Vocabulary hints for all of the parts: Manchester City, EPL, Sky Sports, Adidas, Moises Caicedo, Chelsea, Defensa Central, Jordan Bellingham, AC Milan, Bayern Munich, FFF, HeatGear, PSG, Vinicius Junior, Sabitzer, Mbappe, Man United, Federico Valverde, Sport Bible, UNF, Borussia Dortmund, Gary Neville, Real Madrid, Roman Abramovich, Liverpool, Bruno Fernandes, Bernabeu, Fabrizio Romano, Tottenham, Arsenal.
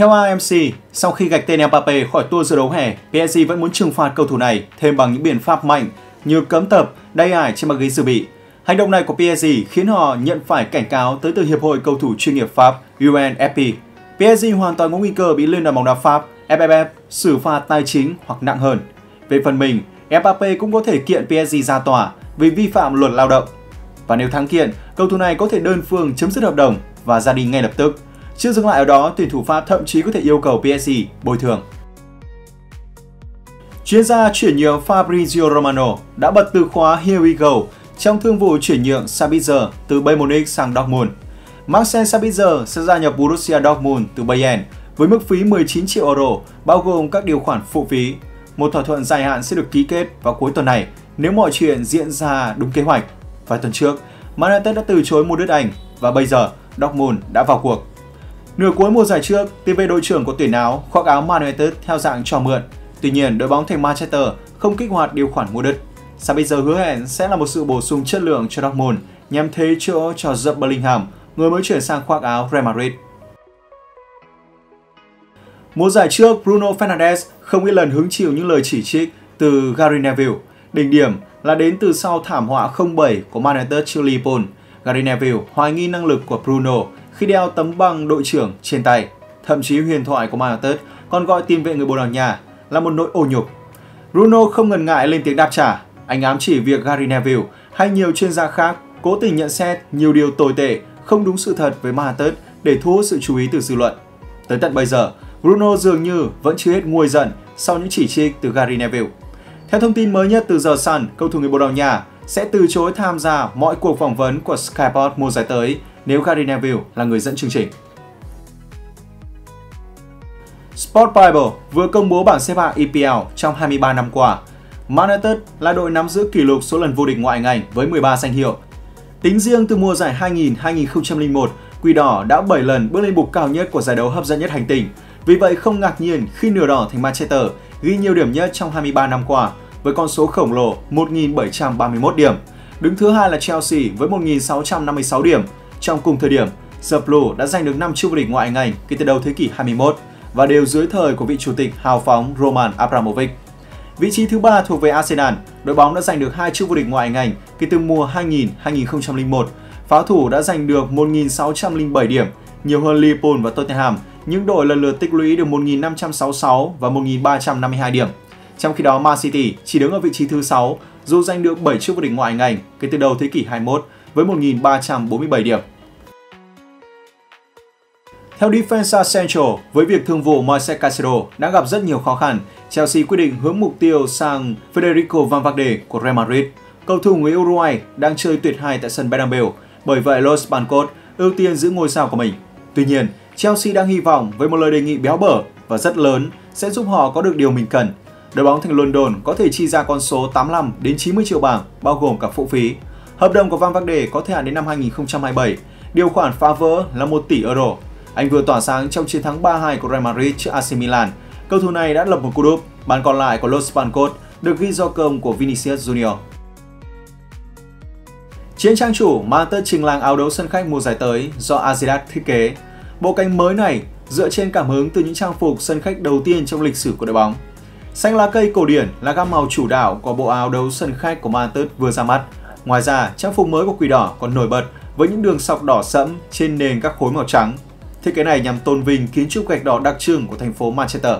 Theo AMC, sau khi gạch tên Mbappe khỏi tour giải đấu hè, PSG vẫn muốn trừng phạt cầu thủ này thêm bằng những biện pháp mạnh như cấm tập, đay ải trên băng ghế dự bị. Hành động này của PSG khiến họ nhận phải cảnh cáo tới từ Hiệp hội Cầu thủ chuyên nghiệp Pháp UNF. PSG hoàn toàn có nguy cơ bị Liên đoàn bóng đá Pháp FFF xử phạt tài chính hoặc nặng hơn. Về phần mình, Mbappe cũng có thể kiện PSG ra tòa vì vi phạm luật lao động. Và nếu thắng kiện, cầu thủ này có thể đơn phương chấm dứt hợp đồng và ra đi ngay lập tức. Chưa dừng lại ở đó, tuyển thủ Pháp thậm chí có thể yêu cầu PSG bồi thường. Chuyên gia chuyển nhượng Fabrizio Romano đã bật từ khóa Here We Go trong thương vụ chuyển nhượng Sabitzer từ Bayern Munich sang Dortmund. Marcel Sabitzer sẽ gia nhập Borussia Dortmund từ Bayern với mức phí 19 triệu euro, bao gồm các điều khoản phụ phí. Một thỏa thuận dài hạn sẽ được ký kết vào cuối tuần này nếu mọi chuyện diễn ra đúng kế hoạch. Vài tuần trước, Man United đã từ chối mua đứt Anh và bây giờ Dortmund đã vào cuộc. Nửa cuối mùa giải trước, tiền vệ đội trưởng của tuyển Áo khoác áo Man United theo dạng cho mượn. Tuy nhiên, đội bóng thành Manchester không kích hoạt điều khoản mua đứt. Sabitzer hứa hẹn sẽ là một sự bổ sung chất lượng cho Dortmund nhằm thế chỗ cho Jordan Bellingham, người mới chuyển sang khoác áo Real Madrid. Mùa giải trước, Bruno Fernandes không ít lần hứng chịu những lời chỉ trích từ Gary Neville. Đỉnh điểm là đến từ sau thảm họa 0-7 của Man United trước Liverpool. Gary Neville hoài nghi năng lực của Bruno khi đeo tấm băng đội trưởng trên tay. Thậm chí huyền thoại của Man United còn gọi tiền vệ người Bồ Đào Nha là một nỗi ô nhục. Bruno không ngần ngại lên tiếng đáp trả. Anh ám chỉ việc Gary Neville hay nhiều chuyên gia khác cố tình nhận xét nhiều điều tồi tệ, không đúng sự thật với Man United để thu hút sự chú ý từ dư luận. Tới tận bây giờ, Bruno dường như vẫn chưa hết nguôi giận sau những chỉ trích từ Gary Neville. Theo thông tin mới nhất từ The Sun, cầu thủ người Bồ Đào Nha sẽ từ chối tham gia mọi cuộc phỏng vấn của Sky Sports mùa giải tới nếu Gary Neville là người dẫn chương trình. Sport Bible vừa công bố bảng xếp hạng EPL trong 23 năm qua. Man United là đội nắm giữ kỷ lục số lần vô địch ngoại ngành với 13 danh hiệu. Tính riêng từ mùa giải 2000-2001, Quỷ Đỏ đã 7 lần bước lên bục cao nhất của giải đấu hấp dẫn nhất hành tinh. Vì vậy không ngạc nhiên khi nửa đỏ thành Manchester ghi nhiều điểm nhất trong 23 năm qua với con số khổng lồ 1.731 điểm. Đứng thứ hai là Chelsea với 1.656 điểm. Trong cùng thời điểm, The Blue đã giành được 5 chức vô địch ngoại ngành kể từ đầu thế kỷ 21 và đều dưới thời của vị chủ tịch hào phóng Roman Abramovich. Vị trí thứ ba thuộc về Arsenal, đội bóng đã giành được 2 chức vô địch ngoại ngành kể từ mùa 2000-2001. Pháo thủ đã giành được 1.607 điểm, nhiều hơn Liverpool và Tottenham, những đội lần lượt tích lũy được 1.566 và 1.352 điểm. Trong khi đó, Man City chỉ đứng ở vị trí thứ 6 dù giành được 7 chức vô địch ngoại ngành kể từ đầu thế kỷ 21 với 1.347 điểm. Theo Defensa Central, với việc thương vụ Moises Caicedo đã gặp rất nhiều khó khăn, Chelsea quyết định hướng mục tiêu sang Federico Valverde của Real Madrid. Cầu thủ người Uruguay đang chơi tuyệt hay tại sân Bernabeu, bởi vậy Los Blancos ưu tiên giữ ngôi sao của mình. Tuy nhiên, Chelsea đang hy vọng với một lời đề nghị béo bở và rất lớn sẽ giúp họ có được điều mình cần. Đội bóng thành London có thể chi ra con số 85 đến 90 triệu bảng, bao gồm cả phụ phí. Hợp đồng của Valverde có thời hạn đến năm 2027, điều khoản phá vỡ là 1 tỷ euro. Anh vừa tỏa sáng trong chiến thắng 3-2 của Real Madrid trước AC Milan. Cầu thủ này đã lập một cú đúp, bàn còn lại của Los Blancos được ghi do công của Vinicius Junior. Trên trang chủ, Man United trình làng áo đấu sân khách mùa giải tới do Adidas thiết kế. Bộ cánh mới này dựa trên cảm hứng từ những trang phục sân khách đầu tiên trong lịch sử của đội bóng. Xanh lá cây cổ điển là gam màu chủ đạo của bộ áo đấu sân khách của Man United vừa ra mắt. Ngoài ra, trang phục mới của Quỷ Đỏ còn nổi bật với những đường sọc đỏ sẫm trên nền các khối màu trắng. Thiết kế này nhằm tôn vinh kiến trúc gạch đỏ đặc trưng của thành phố Manchester.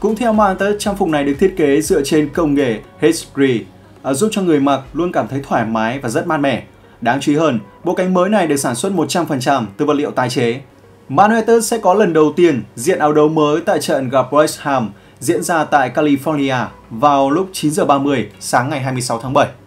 Cũng theo Man United, trang phục này được thiết kế dựa trên công nghệ HeatGear, giúp cho người mặc luôn cảm thấy thoải mái và rất mát mẻ. Đáng chú ý hơn, bộ cánh mới này được sản xuất 100% từ vật liệu tái chế. Man United sẽ có lần đầu tiên diện áo đấu mới tại trận gặp West Ham diễn ra tại California vào lúc 9:30 sáng ngày 26 tháng 7.